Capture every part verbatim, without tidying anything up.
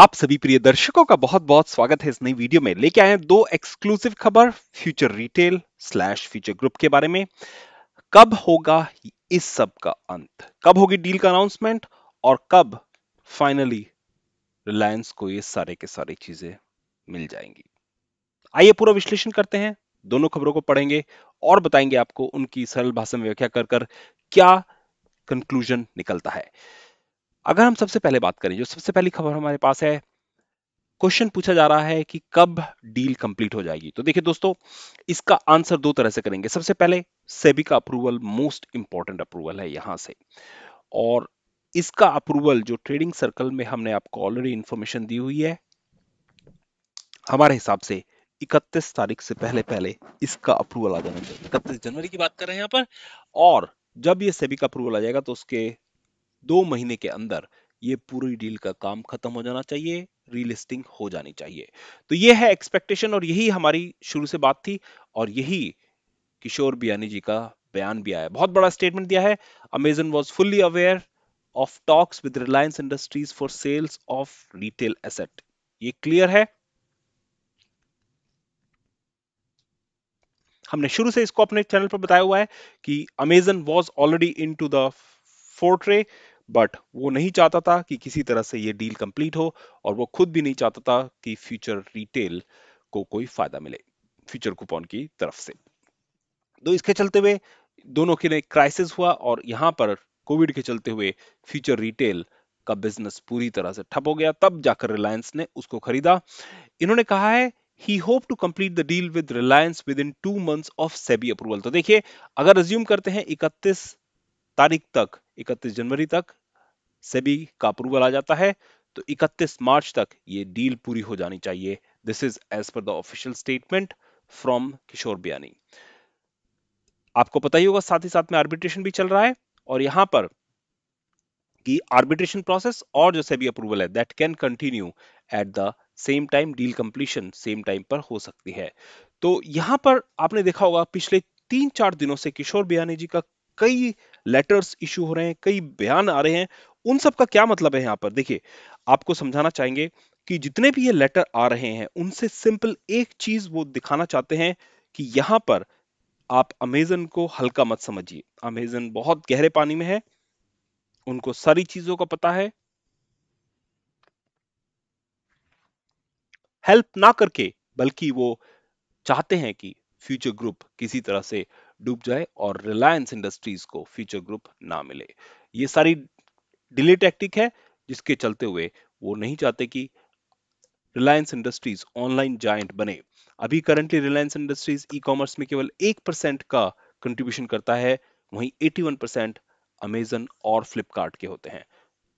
आप सभी प्रिय दर्शकों का बहुत बहुत स्वागत है। इस नई वीडियो में लेके आए हैं दो एक्सक्लूसिव खबर Future Retail slash Future Group के बारे में। कब होगा इस सब का अंत, कब होगी डील का अनाउंसमेंट और कब फाइनली रिलायंस को ये सारे के सारी चीजें मिल जाएंगी। आइए पूरा विश्लेषण करते हैं, दोनों खबरों को पढ़ेंगे और बताएंगे आपको उनकी सरल भाषा में व्याख्या कर कर क्या कंक्लूजन निकलता है। अगर हम सबसे पहले बात करें, जो सबसे पहली खबर हमारे पास है, क्वेश्चन पूछा जा रहा है कि कब डील कंप्लीट हो जाएगी। तो देखिए दोस्तों, इसका आंसर दो तरह से करेंगे। सबसे पहले सेबी का अप्रूवल मोस्ट इंपॉर्टेंट अप्रूवल है यहां से, और इसका अप्रूवल जो ट्रेडिंग सर्कल में हमने आपको ऑलरेडी इंफॉर्मेशन दी हुई है, हमारे हिसाब से इकतीस तारीख से पहले पहले इसका अप्रूवल आ जाना चाहिए। इकतीस जनवरी की बात कर रहे हैं यहाँ पर, और जब ये सेबी का अप्रूवल आ जाएगा तो उसके दो महीने के अंदर ये पूरी डील का काम खत्म हो जाना चाहिए, रीलिस्टिंग हो जानी चाहिए। तो ये है एक्सपेक्टेशन, और यही हमारी शुरू से बात थी, और यही किशोर बियानी जी का बयान भी आया। बहुत बड़ा स्टेटमेंट दिया है, Amazon was fully aware of talks with Reliance Industries for sales of retail asset. ये क्लियर है, हमने शुरू से इसको अपने चैनल पर बताया हुआ है कि Amazon was already in to the फोर्ट्रे, but वो नहीं चाहता था कि किसी तरह से ये डील कंप्लीट हो, और वो खुद भी नहीं चाहता था कि फ्यूचर रिटेल को कोई फायदा मिले फ्यूचर कूपन की तरफ से। तो इसके चलते हुए दोनों के लिए क्राइसिस हुआ, और यहाँ पर कोविड के चलते हुए फ्यूचर रिटेल का बिजनेस पूरी तरह से ठप हो गया। तब जाकर रिलायंस ने उसको खरीदा। इन्होंने कहा है He hoped to complete the deal with Reliance within two months of SEBI approval। तो देखिए, अगर रिज्यूम करते हैं इकतीस तारीख तक, इकतीस जनवरी तक सेबी का अप्रूवल आ जाता है, तो इकतीस मार्च तक ये डील पूरी हो जानी चाहिए। This is as per the official statement from Kishore Biyani. आपको पता ही होगा, साथ ही साथ में आर्बिट्रेशन भी चल रहा है, और यहां पर कि आर्बिट्रेशन प्रोसेस और जो सेबी अप्रूवल है that can continue at the same time. Deal completion same time पर हो सकती है। तो यहां पर आपने देखा होगा पिछले तीन चार दिनों से किशोर बियानी जी का कई लेटर्स इशू हो रहे हैं, कई बयान आ रहे हैं। उन सब का क्या मतलब है यहाँ पर, देखिए आपको समझाना चाहेंगे कि जितने भी ये लेटर आ रहे हैं उनसे सिंपल एक चीज वो दिखाना चाहते हैं कि यहाँ पर आप अमेजन को हल्का मत समझिए। अमेजन बहुत गहरे पानी में है, उनको सारी चीजों का पता है। हेल्प ना करके बल्कि वो चाहते हैं कि फ्यूचर ग्रुप किसी तरह से डूब जाए और रिलायंस इंडस्ट्रीज को फ्यूचर ग्रुप ना मिले। ये सारी डिले टैक्टिक है, जिसके चलते हुए वो नहीं चाहते कि रिलायंस इंडस्ट्रीज ऑनलाइन जायंट बने। अभी currently Reliance Industries e commerce में केवल एक परसेंट का कंट्रीब्यूशन करता है, वहीं एटी वन परसेंट अमेजन और फ्लिपकार्ट के होते हैं।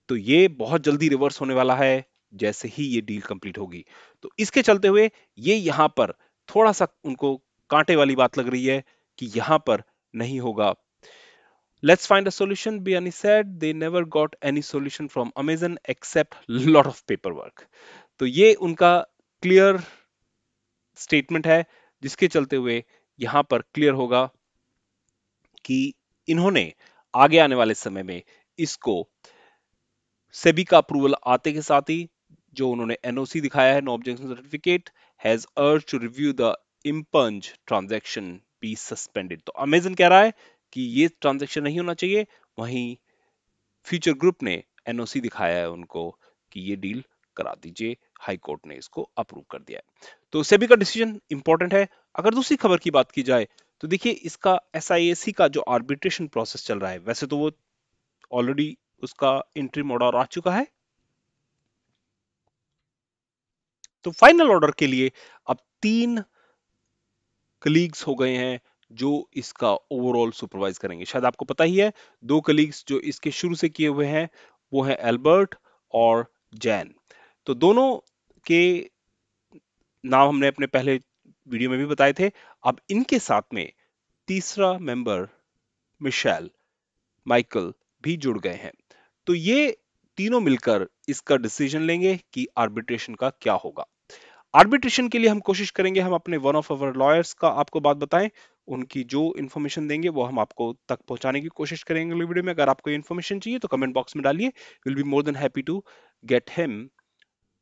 तो ये बहुत जल्दी रिवर्स होने वाला है जैसे ही ये डील कंप्लीट होगी। तो इसके चलते हुए ये यहाँ पर थोड़ा सा उनको कांटे वाली बात लग रही है कि यहाँ पर नहीं होगा। Let's find a solution, Biyani said they never got any solution from Amazon except lot of paper work. तो ये उनका क्लियर स्टेटमेंट है, जिसके चलते हुए यहाँ पर क्लियर होगा कि इन्होंने आगे आने वाले समय में इसको सेबी का अप्रूवल आते के साथ ही जो उन्होंने एनओसी दिखाया है, no objection certificate, has urged to review the impugned transaction be suspended. तो अमेजन कह रहा है कि ये ट्रांजैक्शन नहीं होना चाहिए, वहीं फ्यूचर ग्रुप ने एनओसी दिखाया है उनको कि ये डील करा दीजिए, हाई कोर्ट ने इसको अप्रूव कर दिया है। तो सेबी का डिसीजन इंपॉर्टेंट है। अगर दूसरी खबर की बात की जाए तो देखिए, इसका एस आई ए सी का जो आर्बिट्रेशन प्रोसेस चल रहा है, वैसे तो वो ऑलरेडी उसका इंट्रीम ऑर्डर आ चुका है, तो फाइनल ऑर्डर के लिए अब तीन कलीग्स हो गए हैं जो इसका ओवरऑल सुपरवाइज करेंगे। शायद आपको पता ही है, दो कलीग्स जो इसके शुरू से किए हुए हैं वो है एल्बर्ट और जैन। तो दोनों के नाम हमने अपने पहले वीडियो में भी बताए थे। अब इनके साथ में तीसरा मेंबर मिशेल, माइकल भी जुड़ गए हैं। तो ये तीनों मिलकर इसका डिसीजन लेंगे कि आर्बिट्रेशन का क्या होगा। आर्बिट्रेशन के लिए हम कोशिश करेंगे, हम अपने वन ऑफ अवर लॉयर्स का आपको बात बताएं, उनकी जो इन्फॉर्मेशन देंगे वो हम आपको तक पहुंचाने की कोशिश करेंगे अगले वीडियो में। अगर आपको इन्फॉर्मेशन चाहिए तो कमेंट बॉक्स में डालिए, will be more than happy to get him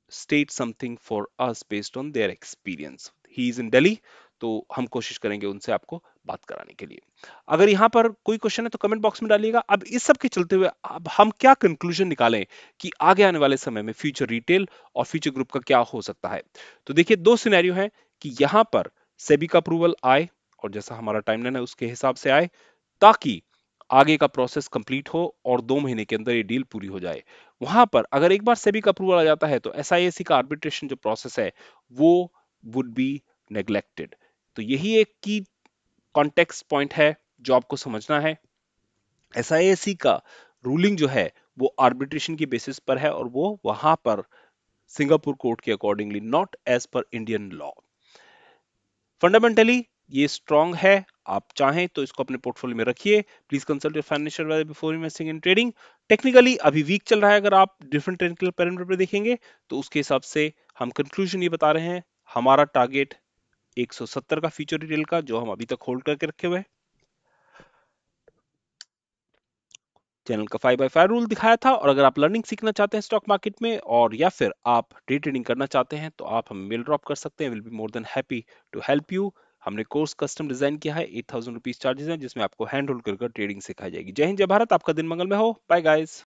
state something for us based on their experience. He is in Delhi, तो हम कोशिश करेंगे उनसे आपको बात कराने के लिए. अगर यहाँ पर कोई क्वेश्चन है तो कमेंट बॉक्स में डालिएगा. अब इस सब के चलते हुए अब हम क्या कंक्लूजन निकालें कि आगे आने वाले समय में फ्यूचर रिटेल और फ्यूचर ग्रुप का क्या हो सकता है. तो देखिए दो सिनेरियो हैं कि यहाँ पर सेबी का अप्रूवल आए और जैसा हमारा टाइमलाइन है उसके हिसाब से आए ताकि आगे का प्रोसेस कंप्लीट हो और दो महीने के अंदर ये डील पूरी हो जाए. वहां पर अगर एक बार सेबी का अप्रूवल आ जाता है तो एसआईएसी का आर्बिट्रेशन जो प्रोसेस है वो वुड बी नेग्लेक्टेड. तो यही एक की कॉन्टेक्स्ट पॉइंट है जो आपको समझना है. एसआईएसी का रूलिंग जो है वो आर्बिट्रेशन की बेसिस पर है और वो वहां पर सिंगापुर कोर्ट के accordingly, not as per Indian law. Fundamentally ये स्ट्रॉन्ग है. आप चाहें तो इसको अपने पोर्टफोलियो में रखिए. Please consult your financial advisor before investing in trading. Technically अभी वीक चल रहा है. अगर आप डिफरेंट टेक्निकल पैरामीटर पे देखेंगे तो उसके हिसाब से हम कंक्लूजन ये बता रहे हैं. हमारा टारगेट एक सौ सत्तर का फ्यूचर रिटेल का जो हम अभी तक होल्ड करके रखे हुए हैं. चैनल का फाइव बाई फाइव रूल दिखाया था. और अगर आप लर्निंग सीखना चाहते हैं स्टॉक मार्केट में और या फिर आप डे ट्रेडिंग करना चाहते हैं तो आप हमें मेल ड्रॉप कर सकते हैं. Will be more than happy to help you. हमने कोर्स कस्टम डिजाइन किया है. एट थाउजेंड रुपीज चार्जेस हैं जिसमें आपको हैंड होल्ड कर ट्रेडिंग सिखाई जाएगी. जय हिंद जय भारत. आपका दिन मंगलमय हो. Bye guys.